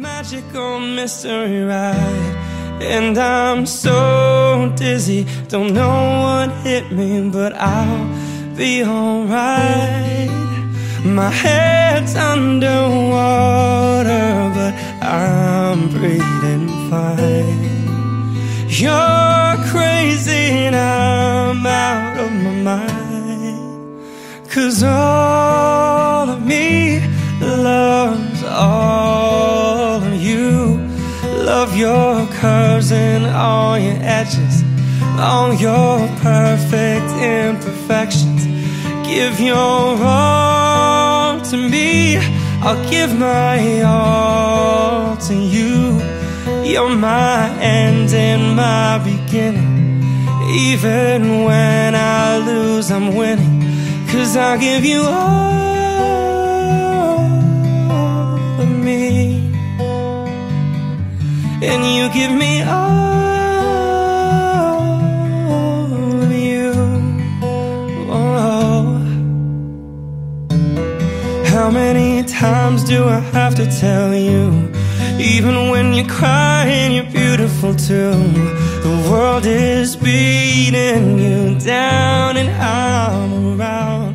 magical mystery ride, and I'm so dizzy, don't know what hit me, but I'll be alright. My head's underwater, but I'm breathing fine. You're crazy and I'm out of my mind, 'cause all of me loves all of you. Love your curves and all your edges, all your perfect imperfections. Give your all to me, I'll give my all to you. You're my end and my beginning, even when I lose I'm winning, 'cause I'll give you all me, and you give me all of you. Oh, how many times do I have to tell you? Even when you're crying, you're beautiful too. The world is beating you down and I'm around.